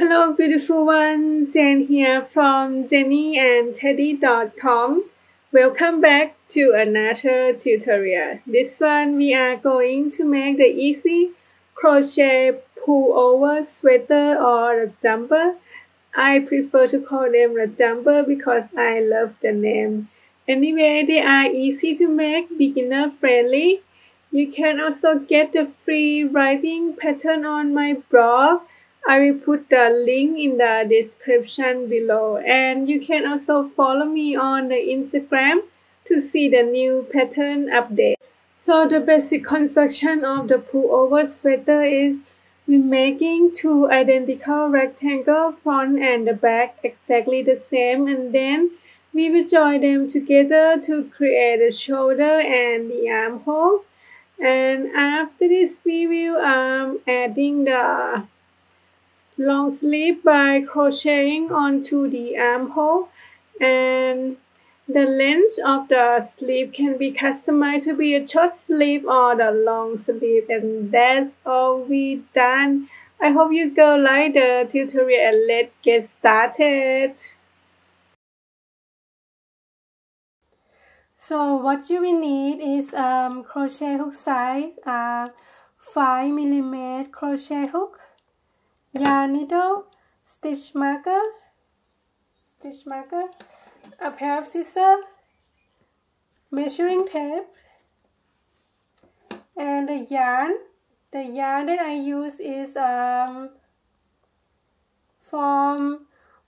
Hello beautiful ones, Jen here from jennyandteddy.com. Welcome back to another tutorial. This one we are going to make the easy crochet pullover sweater or a jumper. I prefer to call them a jumper because I love the name. Anyway, they are easy to make, beginner friendly. You can also get the free writing pattern on my blog. I will put the link in the description below, and you can also follow me on the Instagram to see the new pattern update. So the basic construction of the pullover sweater is we're making two identical rectangles, front and the back, exactly the same, and then we will join them together to create a shoulder and the armhole. And after this we will adding the long sleeve by crocheting onto the armhole, and the length of the sleeve can be customized to be a short sleeve or the long sleeve. And that's all we done. I hope you girls like the tutorial, and let's get started. So what you will need is crochet hook size 5mm crochet hook, yarn needle, stitch marker, a pair of scissors, measuring tape, and the yarn. The yarn that I use is from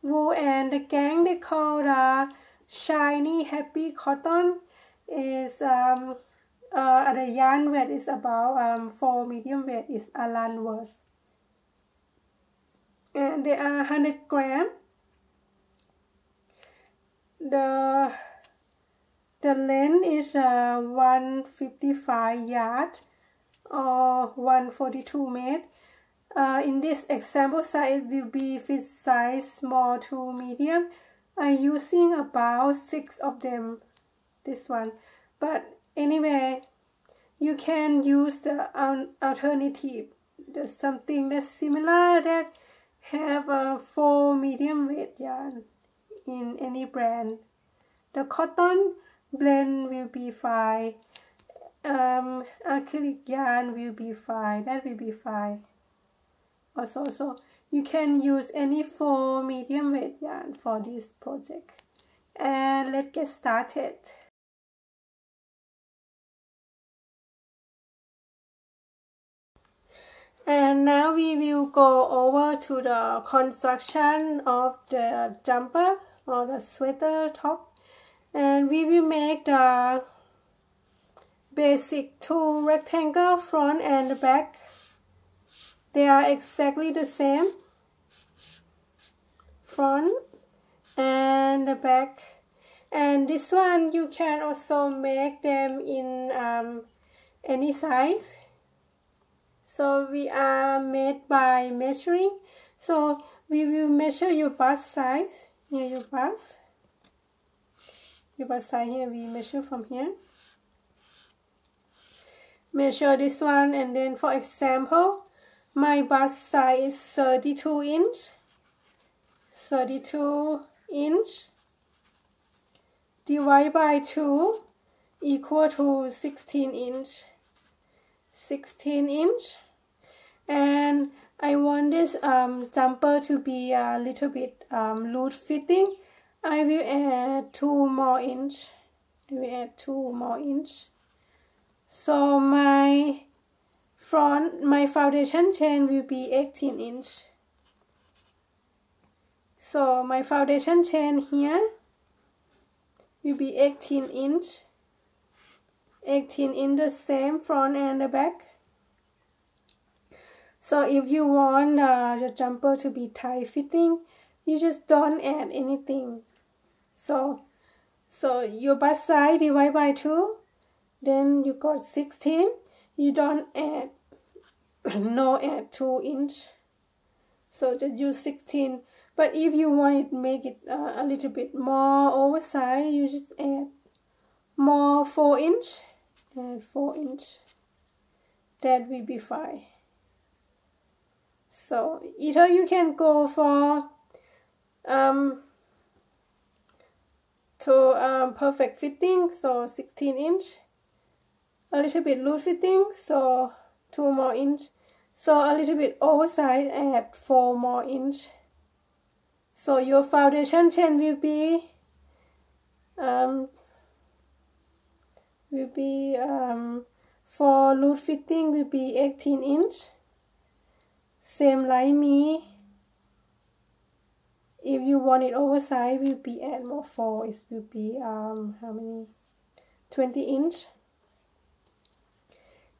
Wool and the Gang. They call the shiny happy cotton. Is the yarn weight is about for medium weight is alan worth. And they are 100 grams. The length is 155 yards or 142 meters. In this example size, it will be fit size small to medium. I'm using about 6 of them, this one. But anyway, you can use the alternative, something that's similar that have 4 medium weight yarn in any brand. The cotton blend will be fine. Acrylic yarn will be fine. That will be fine. Also, so you can use any 4 medium weight yarn for this project. And let's get started. And now we will go over to the construction of the jumper or the sweater top, and we will make the basic two rectangle, front and the back. They are exactly the same, front and the back. And this one you can also make them in any size. So we are made by measuring. So we will measure your bust size. Here your bust size here, we measure from here. Measure this one, and then for example, my bust size is 32 inch divided by 2 equal to 16 inch. And I want this jumper to be a little bit loose fitting. I will add 2 more inch. So my foundation chain will be 18 inch. So my foundation chain here will be 18 inch. 18 in the same, front and the back. So if you want the jumper to be tight fitting, you just don't add anything. So your bust size divided by 2, then you got 16. You don't add add 2 inch. So just use 16. But if you want it, make it a little bit more oversized, you just add more 4 inch. And 4 inch, that will be fine. So either you can go for perfect fitting, so 16 inch, a little bit loose fitting, so 2 more inch, so a little bit oversized, add 4 more inch. So your foundation chain will be for loose fitting will be 18 inch, same like me. If you want it oversized, will be add more 4. It will be 20 inch.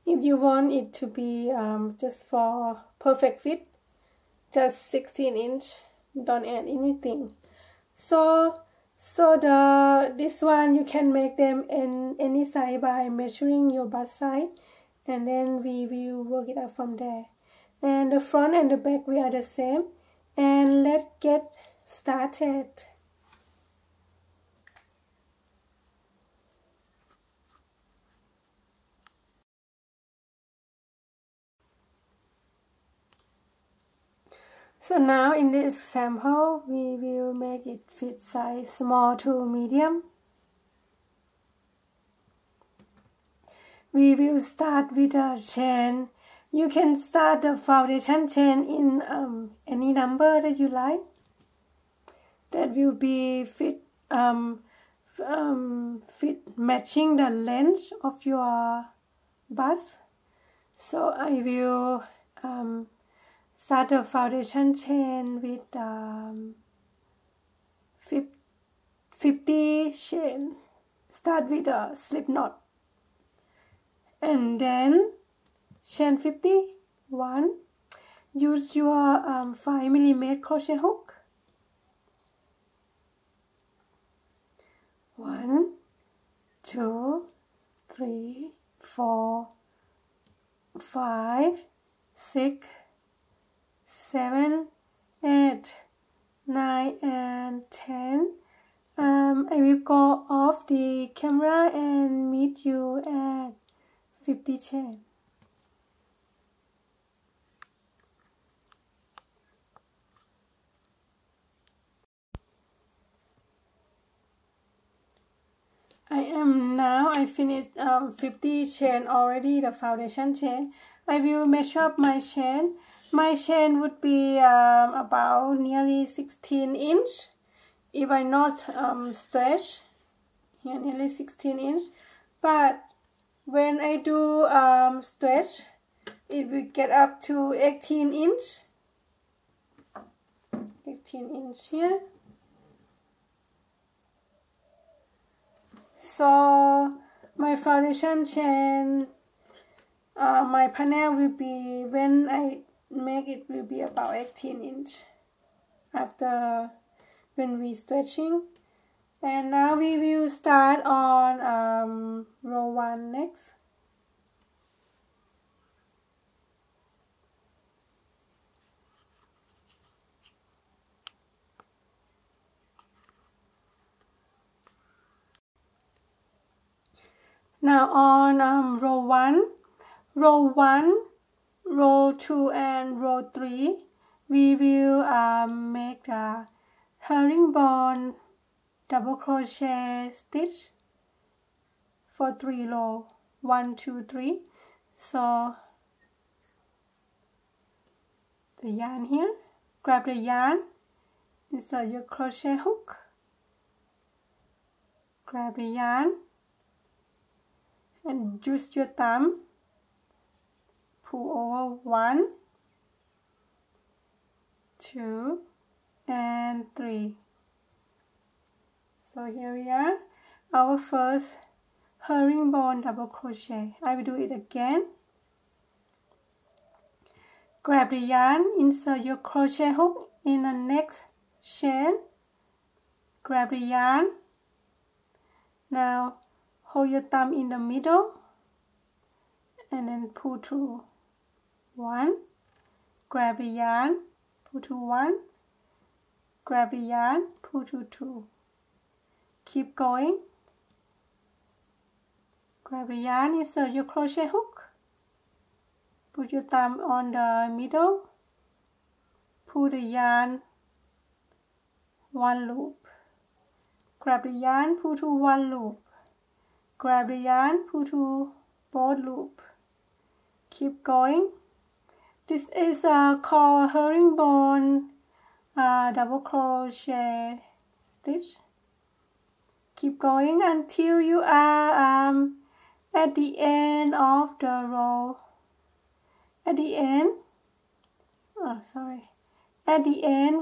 If you want it to be just for perfect fit, just 16 inch. Don't add anything. So this one you can make them in any size by measuring your butt side, and then we will work it out from there. And the front and the back we are the same. And let's get started. So now in this sample, we will make it fit size small to medium. We will start with a chain. You can start the foundation chain in any number that you like. That will be fit matching the length of your bust. So I will start the foundation chain with 50 chain. Start with a slip knot, and then chain 51. Use your 5mm crochet hook. 1, 2, 3, 4, 5, 6, 7, 8, 9, and 10. I will go off the camera and meet you at 50 chain. I finished 50 chain already, the foundation chain. I will measure up my chain. My chain would be about nearly 16 inch. If I not stretch, here nearly 16 inch. But when I do stretch, it will get up to 18 inch. 18 inch here. So my foundation chain, my panel will be, when I make it, will be about 18 inch after when we stretching. And now we will start on row 1 next. Now on row 1, row 2, and row 3, we will make a herringbone double crochet stitch for 3 rows, 1, 2, 3. So the yarn here, grab the yarn, insert your crochet hook, grab the yarn, and use your thumb, pull over 1, 2, and 3. So here we are, our first herringbone double crochet. I will do it again. Grab the yarn, insert your crochet hook in the next chain, grab the yarn. Now hold your thumb in the middle and then pull through 1, grab the yarn, pull through 1, grab the yarn, pull through 2. Keep going. Grab the yarn, insert your crochet hook, put your thumb on the middle pull the yarn one loop, grab the yarn, pull to one loop, grab the yarn, pull to both loop, keep going. This is called herringbone double crochet stitch. Keep going until you are at the end of the row, at the end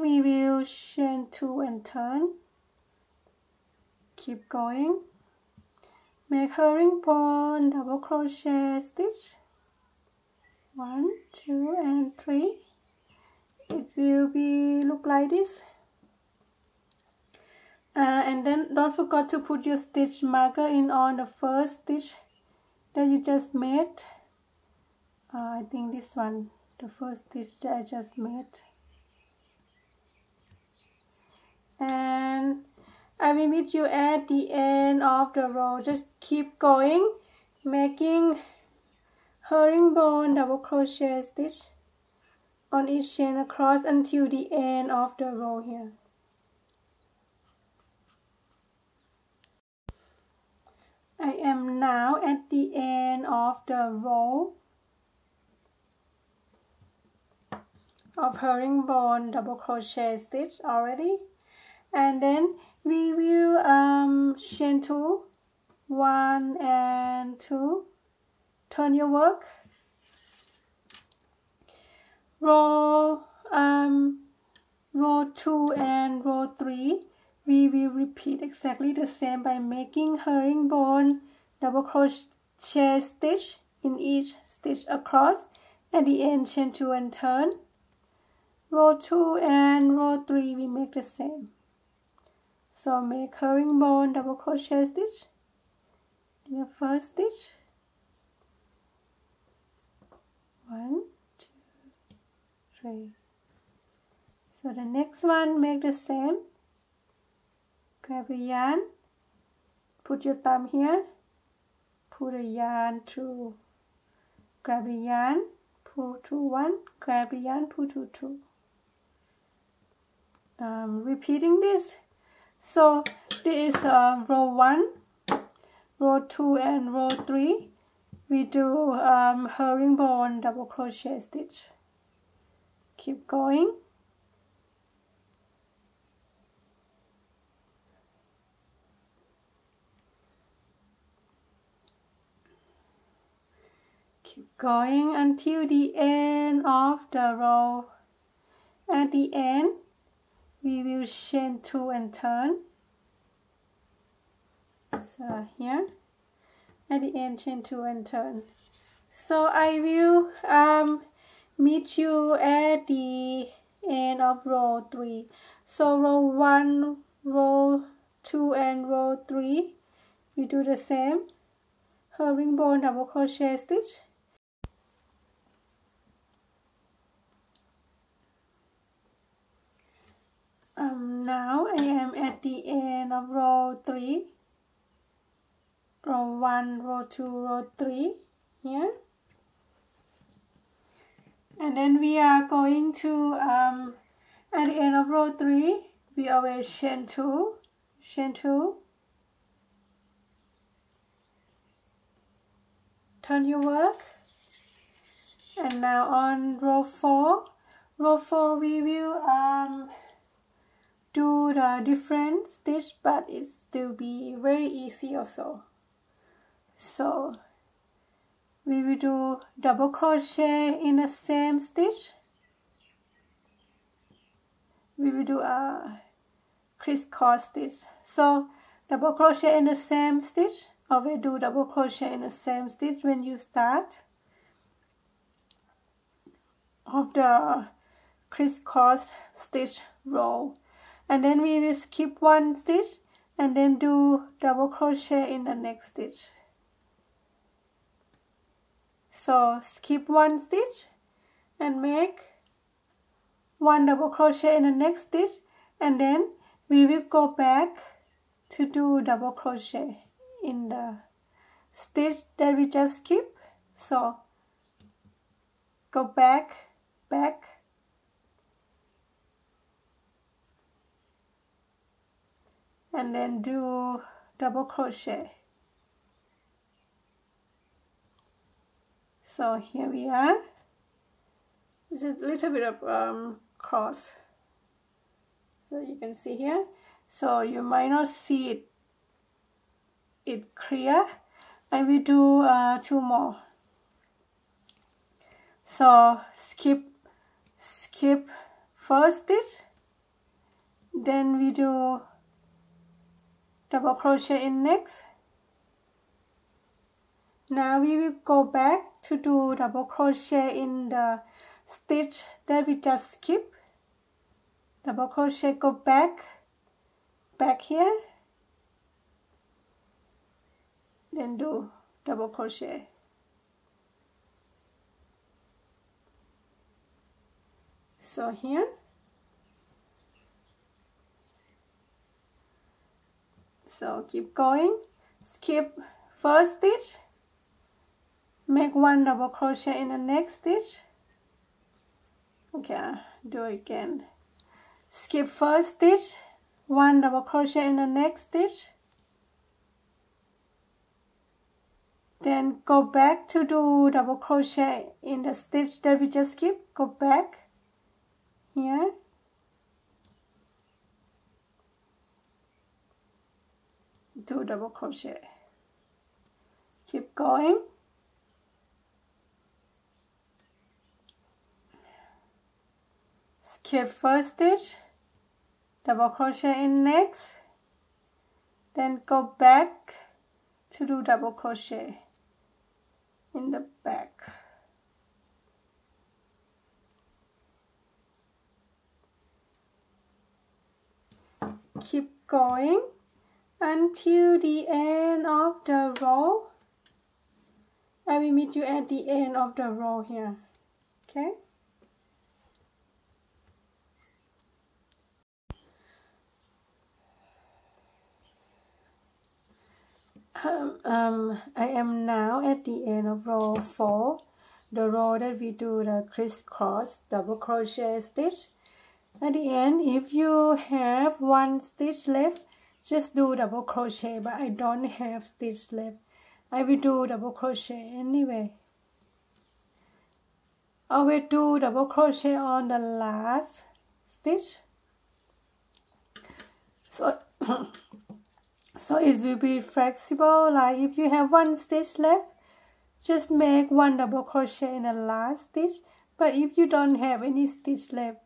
we will chain two and turn. Keep going, make herringbone double crochet stitch 1, 2 and 3. It will be look like this. And then don't forget to put your stitch marker in on the first stitch that you just made. I think this one, the first stitch that I just made. And I will meet you at the end of the row. Just keep going, making herringbone double crochet stitch on each chain across until the end of the row here. I am now at the end of the row of herringbone double crochet stitch already, and then we will chain 2, 1 and 2, turn your work, row 2 and row 3. We will repeat exactly the same by making herringbone double crochet stitch in each stitch across. At the end, chain 2 and turn. Row 2 and row 3 we make the same. So make herringbone double crochet stitch in the first stitch. 1, 2, 3. So the next one make the same. Grab the yarn, put your thumb here, pull the yarn through, grab the yarn, pull through 1, grab the yarn, pull through 2. Repeating this. So this is row 1, row 2 and row 3. We do herringbone double crochet stitch. Keep going. Keep going until the end of the row. At the end, we will chain 2 and turn. So here, at the end, chain 2 and turn. So I will meet you at the end of row 3. So row 1, row 2 and row 3, we do the same. Herringbone double crochet stitch. Now I am at the end of row 3, row 1, row 2, row 3 here, and then we are going to, at the end of row 3, we always chain 2, turn your work, and now on row 4 we will, do the different stitch, but it still be very easy also. So we will do double crochet in the same stitch. We will do a criss-cross stitch. So double crochet in the same stitch. Always do double crochet in the same stitch when you start of the criss-cross stitch row. And then we will skip one stitch and then do double crochet in the next stitch. So skip one stitch and make one double crochet in the next stitch, and then we will go back to do double crochet in the stitch that we just skip. So go back, and then do double crochet. So here we are. This is a little bit of cross, so you can see here. So you might not see it clear. I will do 2 more. So skip first stitch, then we do double crochet in next. Now we will go back to do double crochet in the stitch that we just skip. Double crochet, go back here, then do double crochet. So here, so keep going, skip first stitch, make 1 double crochet in the next stitch. Okay, do it again. Skip first stitch, 1 double crochet in the next stitch, then go back to do double crochet in the stitch that we just skipped. Go back here, do double crochet, keep going. Skip first stitch, double crochet in next, then go back to do double crochet in the back. Keep going until the end of the row. I will meet you at the end of the row here. Okay. I am now at the end of row 4, the row that we do the criss-cross double crochet stitch. At the end, if you have 1 stitch left, just do double crochet, but I don't have stitch left. I will do double crochet anyway. I will do double crochet on the last stitch. So it will be flexible, like if you have 1 stitch left, just make 1 double crochet in the last stitch. But if you don't have any stitch left,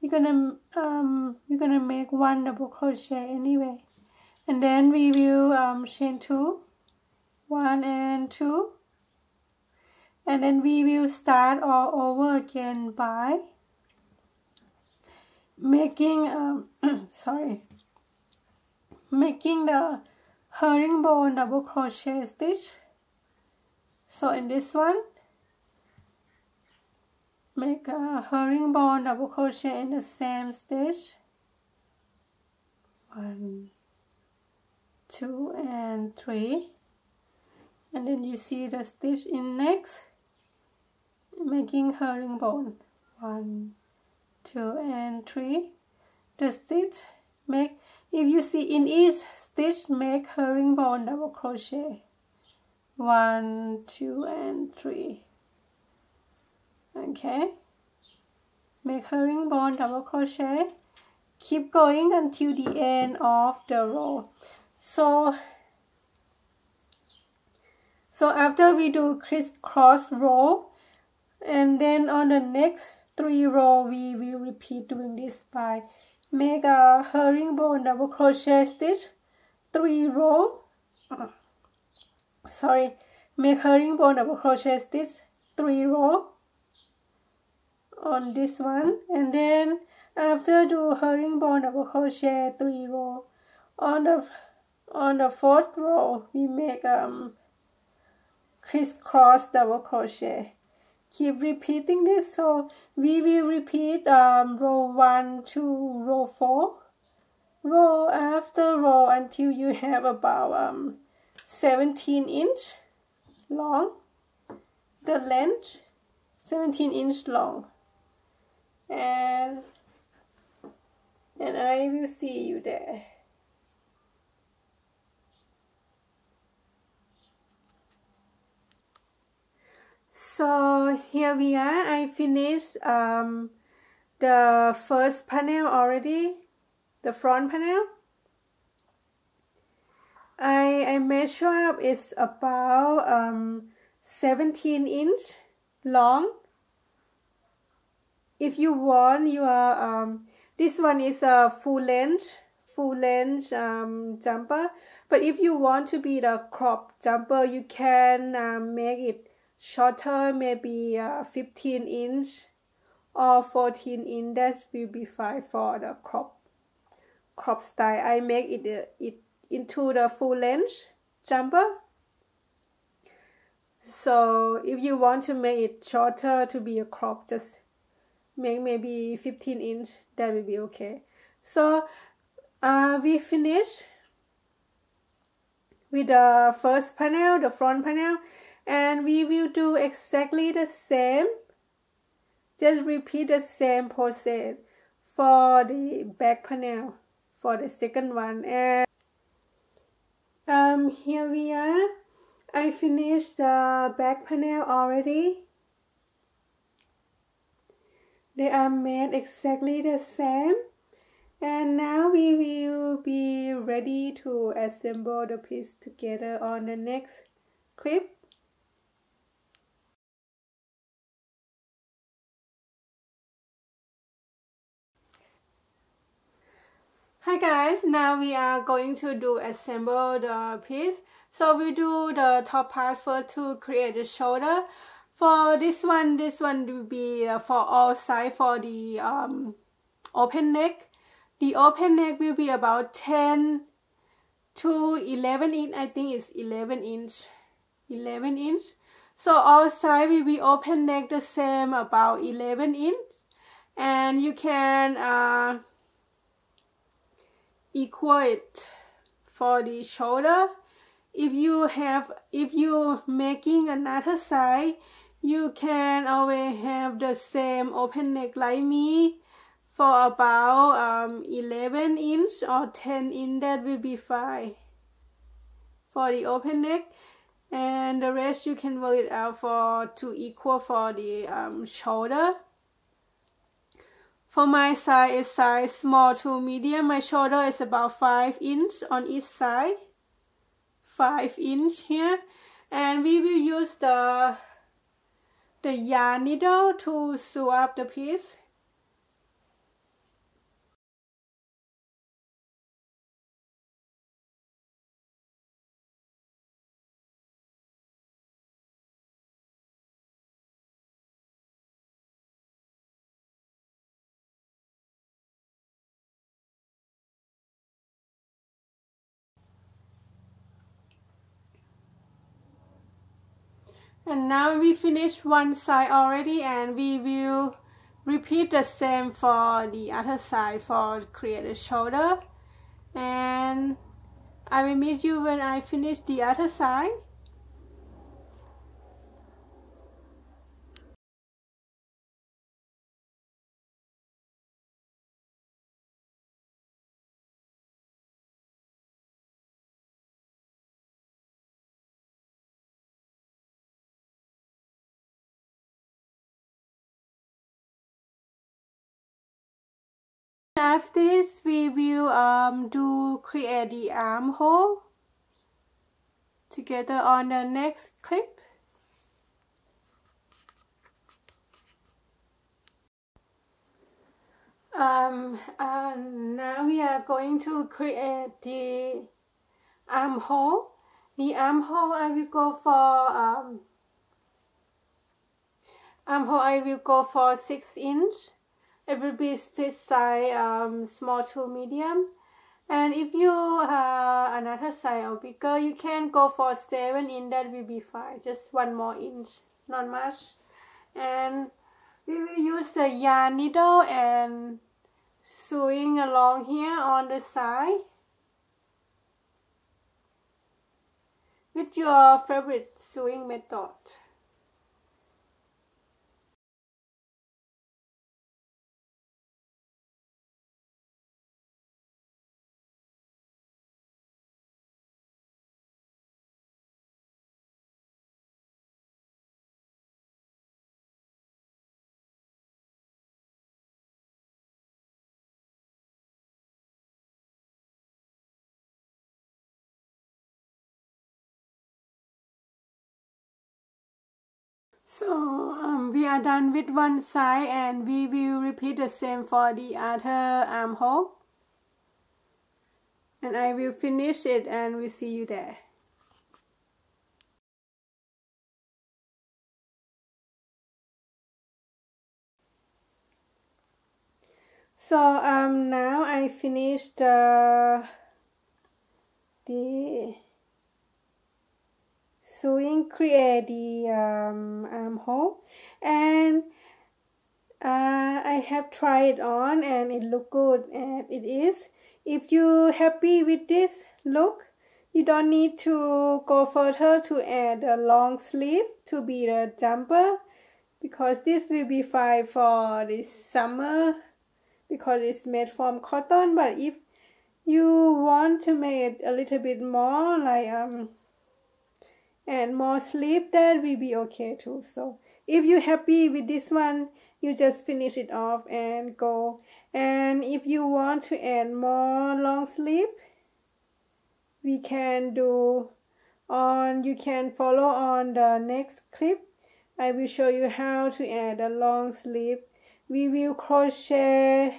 you're gonna make 1 double crochet anyway, and then we will chain 2, 1 and 2, and then we will start all over again by making making the herringbone double crochet stitch. So in this one, make a herringbone double crochet in the same stitch, 1, 2 and 3, and then you see the stitch in next, making herringbone 1, 2 and 3. The stitch make, if you see in each stitch, make herringbone double crochet 1, 2 and 3. Okay, make herringbone double crochet, keep going until the end of the row. So after we do criss-cross row, and then on the next 3 row we will repeat doing this by make a herringbone double crochet stitch 3 row. Make herringbone double crochet stitch 3 row on this one, and then after do herringbone double crochet 3 row. On the 4th row we make criss-cross double crochet. Keep repeating this, so we will repeat row 1 to row 4, row after row, until you have about 17 inch long, the length 17 inch long. And I will see you there. So here we are. I finished the first panel already, the front panel. I measure up, it's about 17 inch long. If you want your this one is a full length jumper, but if you want to be the crop jumper, you can make it shorter, maybe 15 inch or 14 inch. That will be fine for the crop style. I make it into the full length jumper. So if you want to make it shorter to be a crop, just make maybe 15 inch. That will be okay. So we finish with the first panel, the front panel, and we will do exactly the same. Just repeat the same process for the back panel, for the second one. And here we are. I finished the back panel already. They are made exactly the same. And now we will be ready to assemble the piece together on the next clip. Hi guys, now we are going to assemble the piece. So we do the top part first to create the shoulder. For this one will be for all sides for the open neck. The open neck will be about 10 to 11 inch. I think it's 11 inch. So all sides will be open neck the same, about 11 inch. And you can equal it for the shoulder. If you making another side, you can always have the same open neck like me for about 11 inch or 10 inch. That will be fine for the open neck, and the rest you can work it out for to equal for the shoulder. For my side is size small to medium. My shoulder is about 5 inch on each side, 5 inch here, and we will use the yarn needle to sew up the piece. And now we finish one side already, and we will repeat the same for the other side for create a shoulder. And I will meet you when I finish the other side. After this, we will create the armhole together on the next clip. Now we are going to create the armhole. The armhole I will go for 6 inch. It will be fit size small to medium. And if you another size or bigger, you can go for 7 inch. That will be fine, just one more inch, not much. And we will use the yarn needle and sewing along here on the side with your favorite sewing method. So we are done with one side, and we will repeat the same for the other armhole, and I will finish it, and we'll see you there. So now I finished the sewing, create the armhole, and I have tried it on and it look good and it is. If you happy with this look, you don't need to go further to add a long sleeve to be the jumper, because this will be fine for this summer because it's made from cotton. But if you want to make it a little bit more like and more sleeve, that will be okay too. So if you're happy with this one, you just finish it off and go. And if you want to add more long sleeve, we can do on, you can follow on the next clip. I will show you how to add a long sleeve. We will crochet,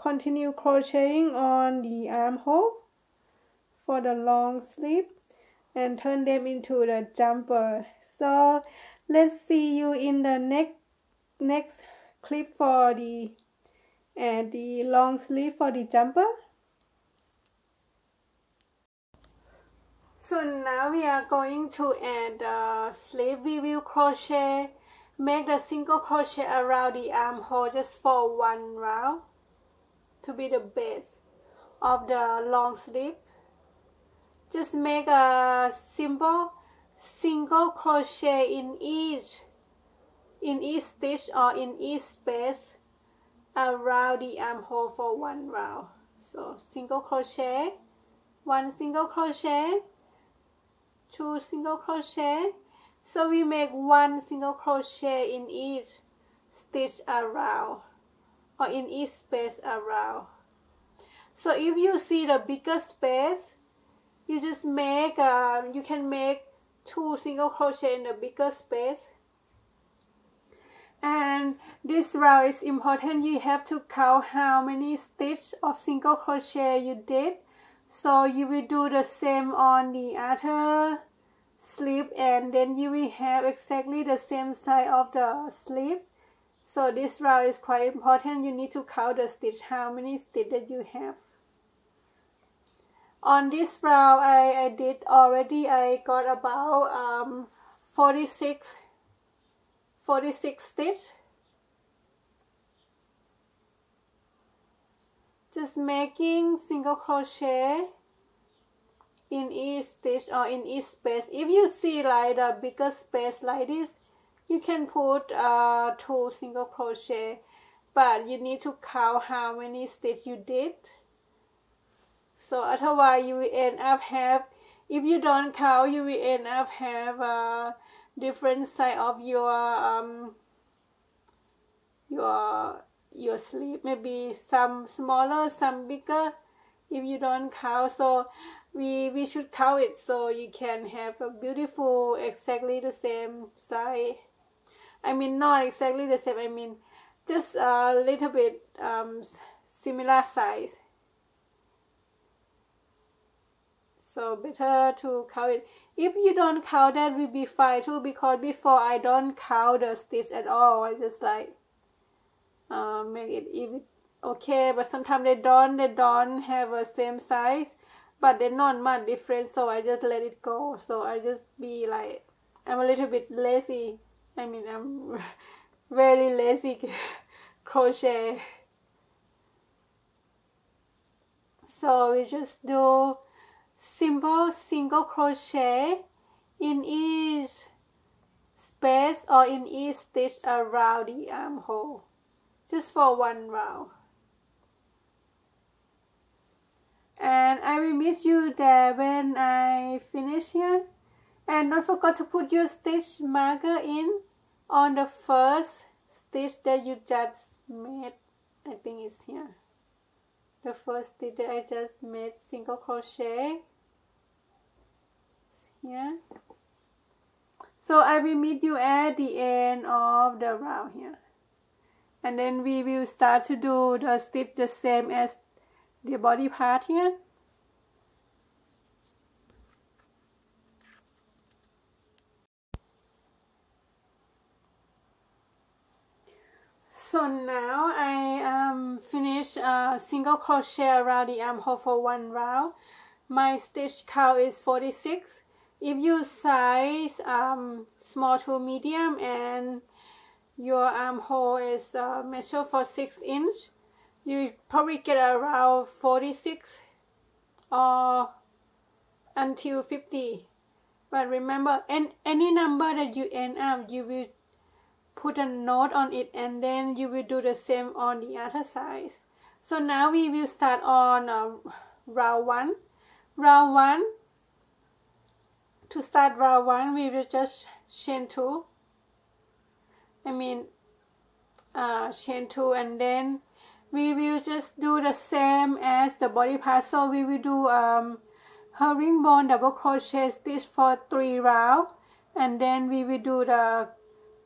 continue crocheting on the armhole for the long sleeve, and turn them into the jumper. So let's see you in the next clip for the long sleeve for the jumper. So now we are going to add the sleeve. We will crochet, make a single crochet around the armhole just for one round to be the base of the long sleeve. Just make a simple single crochet in each stitch or in each space around the armhole for one round. So single crochet, one single crochet, two single crochet. So we make one single crochet in each stitch around or in each space around. So if you see the bigger space, you just make you can make two single crochet in the bigger space. And this round is important. You have to count how many stitches of single crochet you did. So you will do the same on the other sleeve, and then you will have exactly the same size of the sleeve. So this round is quite important. You need to count the stitch, how many stitches that you have. On this round, I did already, I got about 46 stitch. Just making single crochet in each stitch or in each space. If you see like the bigger space like this, you can put two single crochet, but you need to count how many stitch you did. So otherwise you will end up have, if you don't count, you will end up have a different size of your sleeve. Maybe some smaller, some bigger, if you don't count. So we should count it so you can have a beautiful, exactly the same size. I mean not exactly the same, I mean just a little bit similar size. So better to count it. If you don't count, that will be fine too, because before I don't count the stitch at all. I just like make it even okay, but sometimes they don't have the same size, but they're not much different, so I just let it go. So I just be like, I'm a little bit lazy. I mean I'm very lazy crochet. So we just do simple single crochet in each space or in each stitch around the armhole, just for one round. And I will meet you there when I finish here. And don't forget to put your stitch marker in on the first stitch that you just made. I think it's here, the first stitch that I just made single crochet. Yeah. So I will meet you at the end of the round here. And then we will start to do the stitch the same as the body part here. So now I finish a single crochet around the armhole for one round. My stitch count is 46. If you size small to medium and your armhole is measured for 6 inch, you probably get around 46 or until 50. But remember, and any number that you end up, you will put a note on it, and then you will do the same on the other side. So now we will start on round one. To start round one, we will just chain two, and then we will just do the same as the body part. So we will do herringbone double crochet stitch for 3 rounds, and then we will do the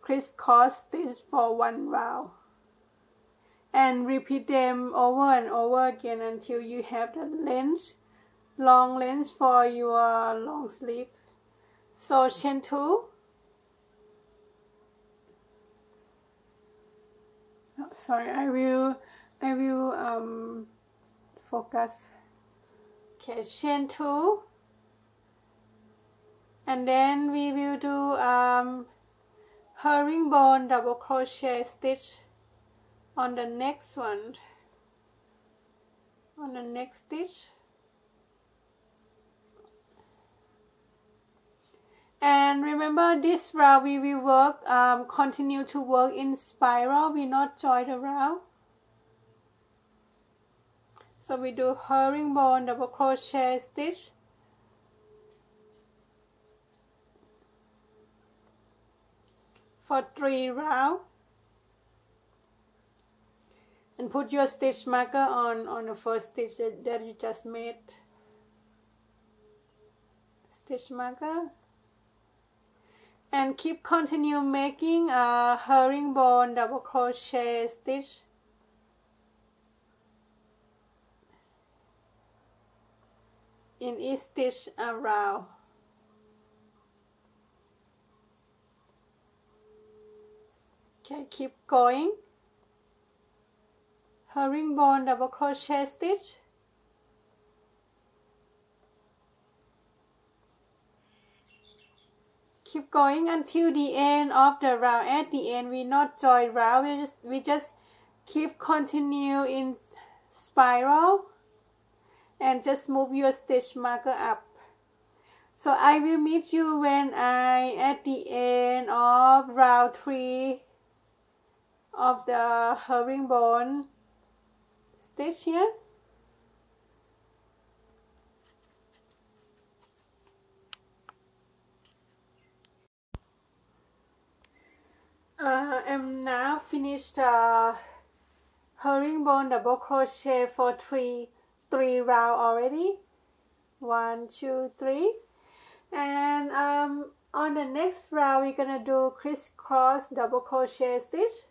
criss-cross stitch for 1 round, and repeat them over and over again until you have the length, long length for your long sleeve. So chain 2. Oh, sorry, I will focus. Okay, chain 2, and then we will do herringbone double crochet stitch on the next one, on the next stitch, and remember this round we will work continue to work in spiral. We not join the round. So we do herringbone double crochet stitch, for 3 rounds, and put your stitch marker on the first stitch that you just made. Stitch marker, and keep continue making a herringbone double crochet stitch. In each stitch around. Okay, keep going. Herringbone double crochet stitch. Keep going until the end of the round. At the end, we not join round. We just keep continue in spiral, and just move your stitch marker up. So I will meet you when I at the end of round 3. Of the herringbone stitch here. I'm now finished herringbone double crochet for three rounds already. 1, 2, 3, and on the next round we're gonna do criss-cross double crochet stitch.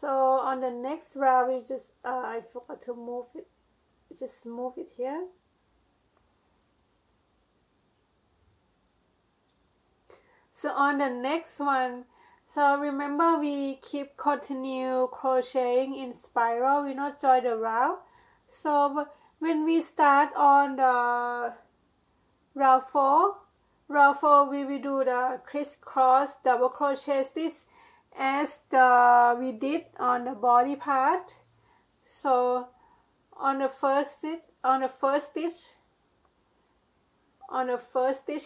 So on the next round, we just I forgot to move it. Just move it here. So on the next one, so remember we keep continue crocheting in spiral. We not join the round. So when we start on the round four, we will do the criss-cross double crochet stitch. As we did on the body part. So on the first stitch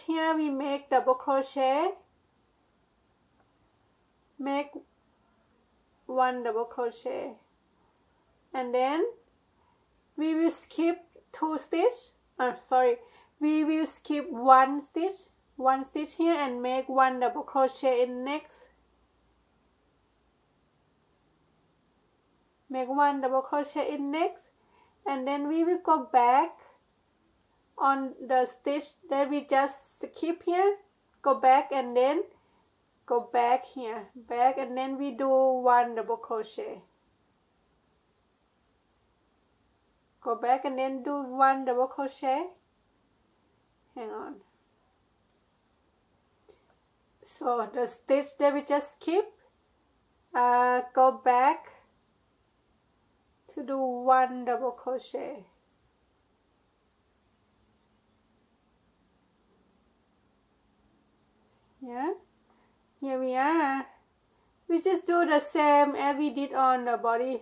here we make double crochet, make 1 double crochet, and then we will skip 2 stitches. I'm sorry, we will skip 1 stitch here and make 1 double crochet in next. Make 1 double crochet in next, and then we will go back on the stitch that we just skip here, go back and then go back here, back, and then we do one double crochet, go back and then do one double crochet, hang on. So the stitch that we just skipped, go back to do one double crochet, yeah. Here we are. We just do the same as we did on the body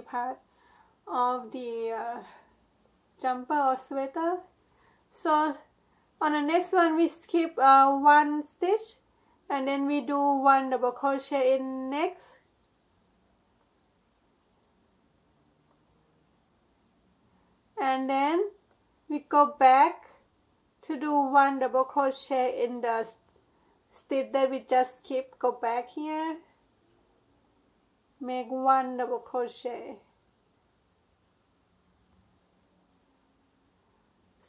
part of the jumper or sweater. So on the next one we skip one stitch and then we do one double crochet in next. And then we go back to do one double crochet in the stitch that we just skipped, go back here, make one double crochet.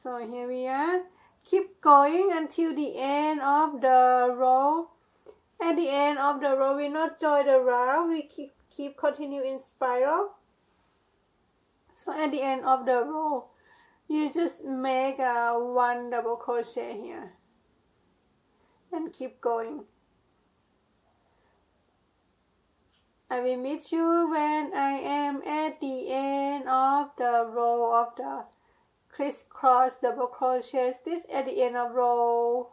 So here we are. Keep going until the end of the row. At the end of the row, we not join the row, we keep continue in spiral. So at the end of the row, you just make one double crochet here and keep going. I will meet you when I am at the end of the row of the criss-cross double crochet stitch at the end of round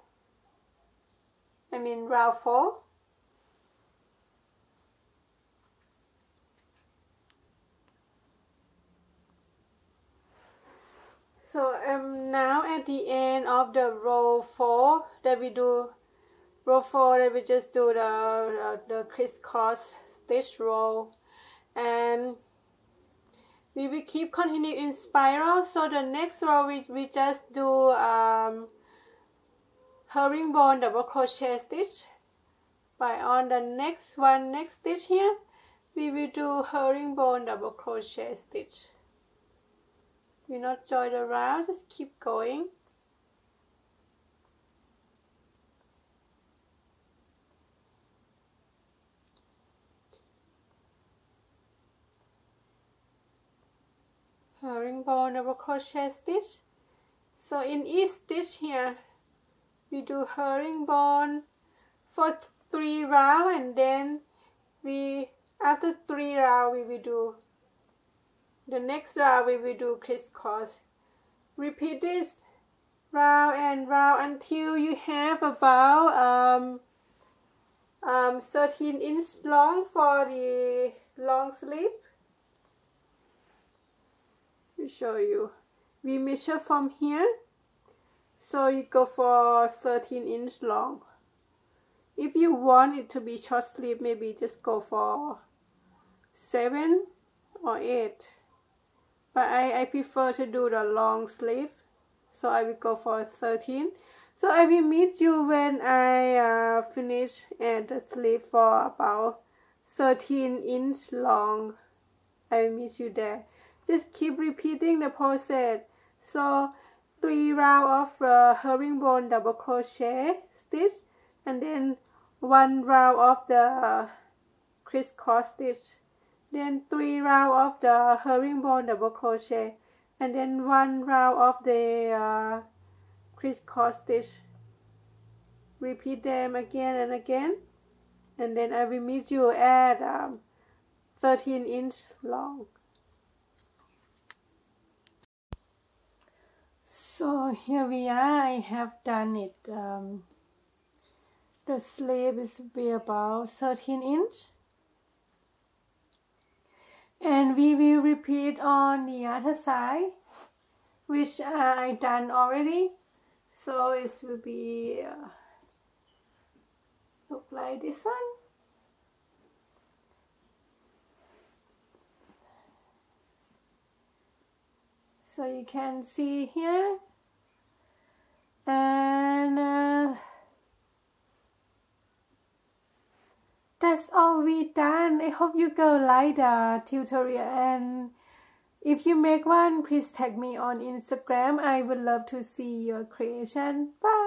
4. So I'm now at the end of the row 4 that we do. Row 4 that we just do the criss-cross stitch row, and we will keep continue in spiral. So the next row we just do herringbone double crochet stitch. By on the next one, next stitch here, we will do herringbone double crochet stitch. We not join the round, just keep going. Herringbone double crochet stitch. So in each stitch here, we do herringbone for 3 rounds, and then we, after 3 rounds, we will do the next round. We will do criss-cross. Repeat this round and round until you have about 13 inches long for the long sleeve. Show you, we measure from here, so you go for 13 inch long. If you want it to be short sleeve, maybe just go for 7 or 8, but I prefer to do the long sleeve, so I will go for 13. So I will meet you when I finish at the sleeve for about 13 inch long. I will meet you there. Just keep repeating the process. So 3 rounds of herringbone double crochet stitch, and then 1 round of the criss-cross stitch, then 3 rounds of the herringbone double crochet, and then 1 round of the criss-cross stitch. Repeat them again and again, and then I will meet you at 13 inch long. So here we are. I have done it. The sleeve is be about 13 inch, and we will repeat on the other side, which I done already. So it will be look like this one. So you can see here, and that's all we done. I hope you go like the tutorial, and if you make one, please tag me on Instagram. I would love to see your creation. Bye.